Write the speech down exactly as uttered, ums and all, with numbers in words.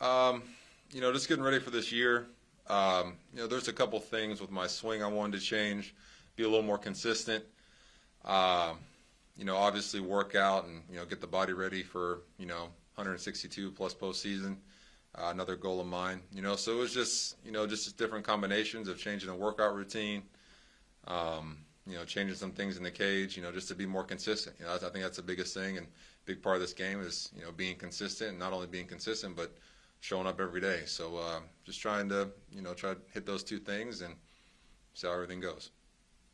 Um, you know, just getting ready for this year. Um, you know, there's a couple things with my swing I wanted to change, be a little more consistent. Um, you know, obviously work out and, you know, get the body ready for, you know, one sixty-two plus postseason, uh, another goal of mine. You know, so it was just, you know, just different combinations of changing the workout routine, um, you know, changing some things in the cage, you know, just to be more consistent. You know, I think that's the biggest thing and big part of this game is, you know, being consistent and not only being consistent, but showing up every day. So uh, just trying to, you know, try to hit those two things and see how everything goes.